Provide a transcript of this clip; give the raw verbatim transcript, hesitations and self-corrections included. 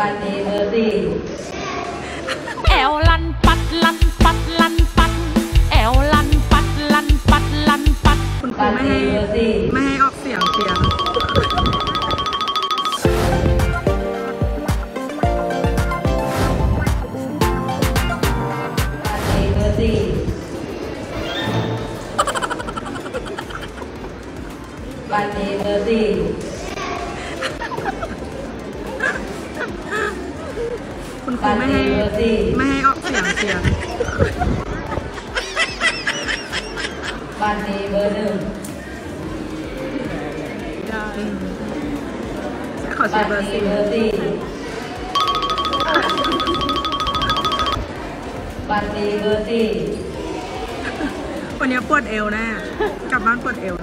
บันดีเมอร์ซี่แอลลันปัดลันปัดลันปัดแอลลันปัดลันปัดลันปัดคุณครูไม่ให้ไม่ให้ออกเสียงเพียงบันดีเมอร์ซี่บันดีเมอร์ซี่คุณครูไม่ให้ไม่ให้ออกเสียงเสียงบันดีเบอร์หนึ่งขอเสียเบอร์สี่บันดีเบอร์สี่วันนี้ปวดเอวแน่กลับบ้านปวดเอว